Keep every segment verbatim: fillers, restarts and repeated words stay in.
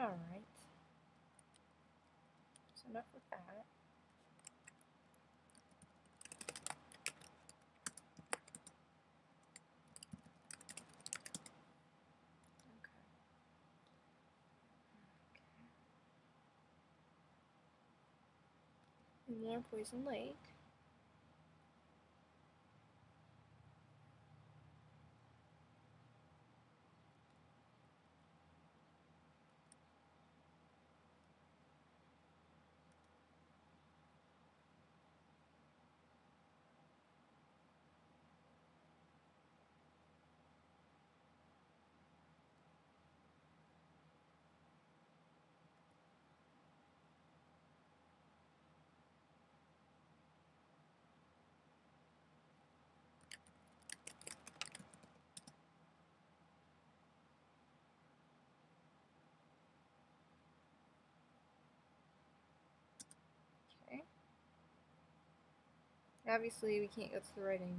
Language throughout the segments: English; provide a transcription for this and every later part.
Alright. That's enough with that. More Poison Lake. Obviously, we can't go to the right anymore.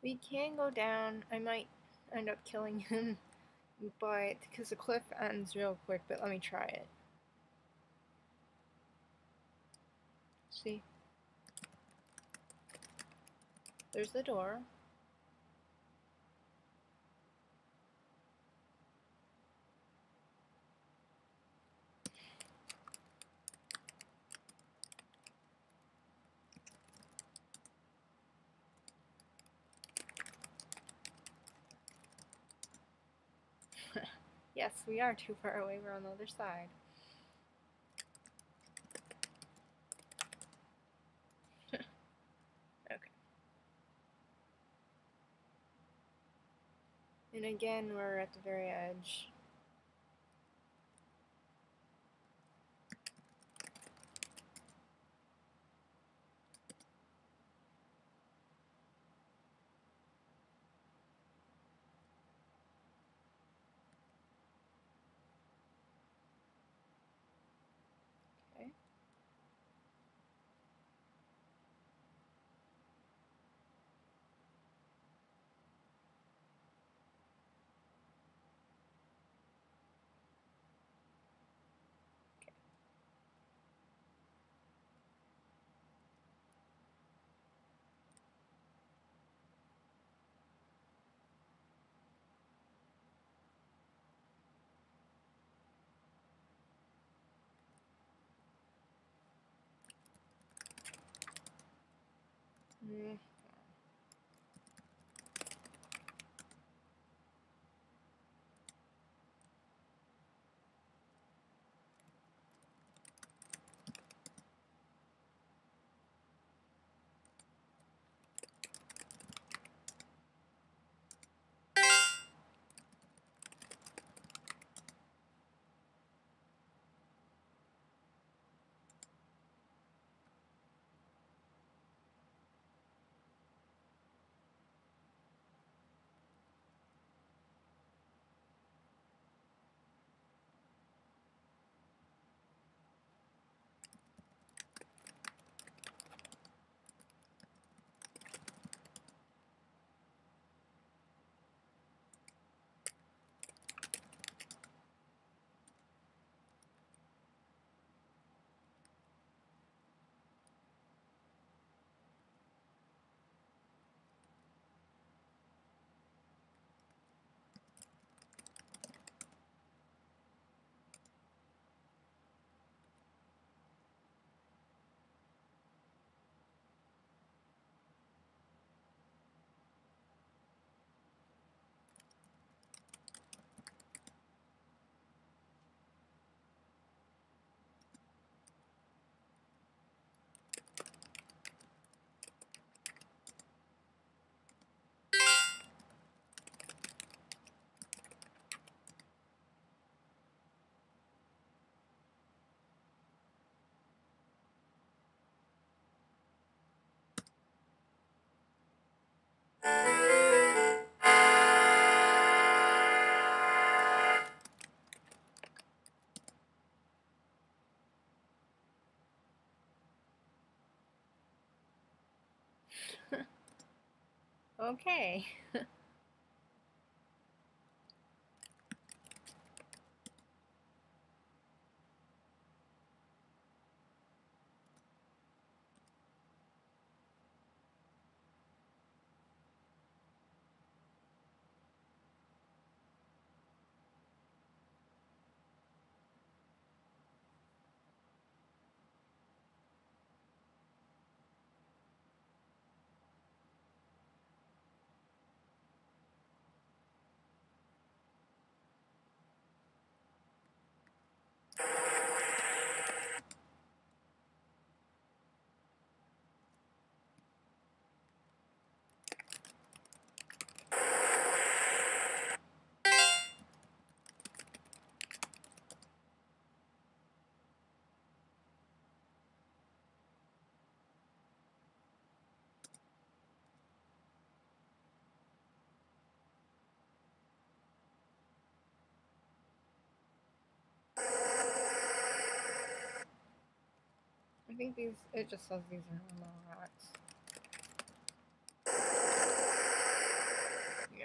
We can go down. I might end up killing him, but because the cliff ends real quick, but let me try it. See? There's the door. Yes, we are too far away. We're on the other side. Okay. And again, we're at the very edge. Mm. Okay. I think these, it just says these are normal rocks. Yeah.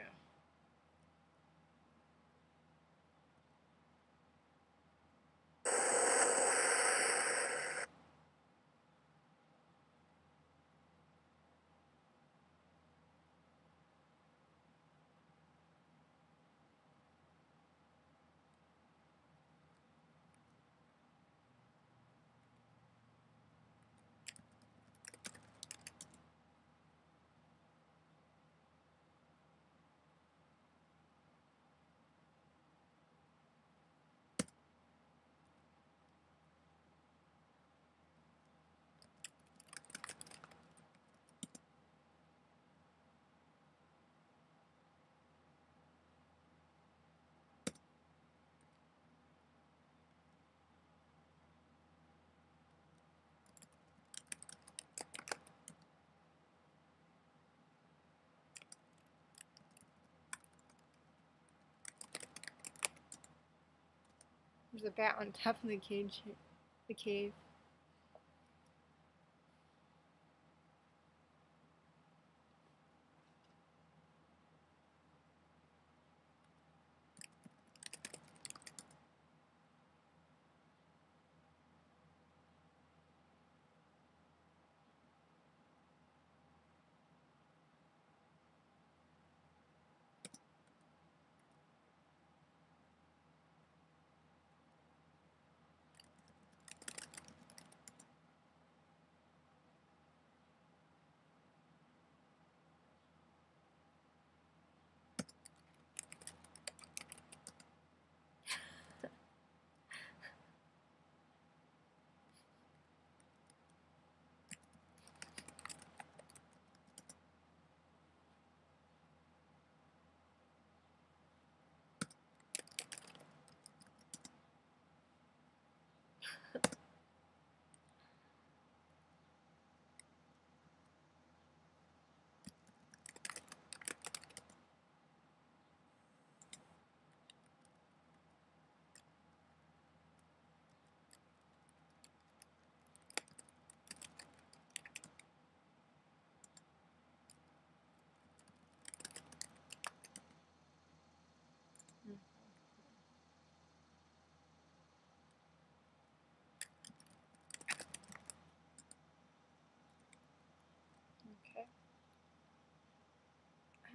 There's a bat on top of the cage, the cave.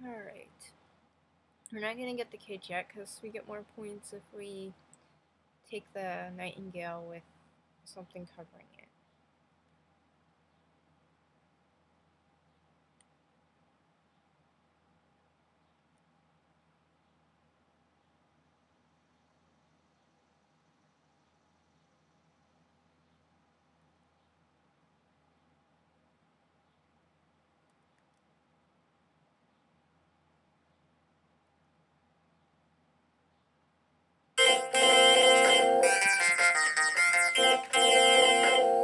Alright, we're not going to get the cage yet because we get more points if we take the nightingale with something covering it. Thank you.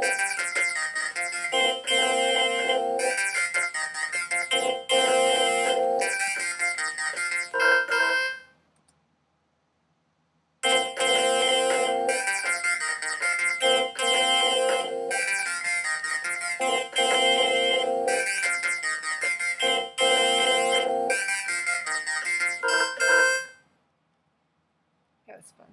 this one.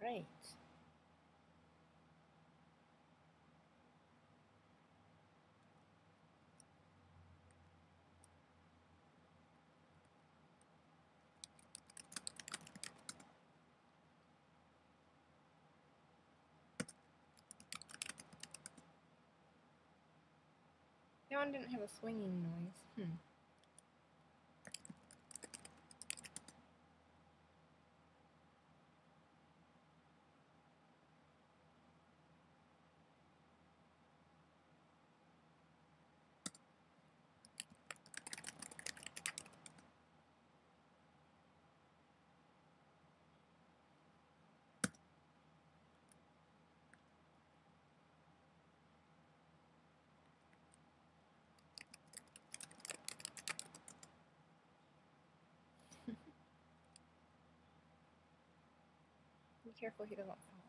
Great. That one didn't have a swinging noise. Hmm. Be careful he doesn't fall.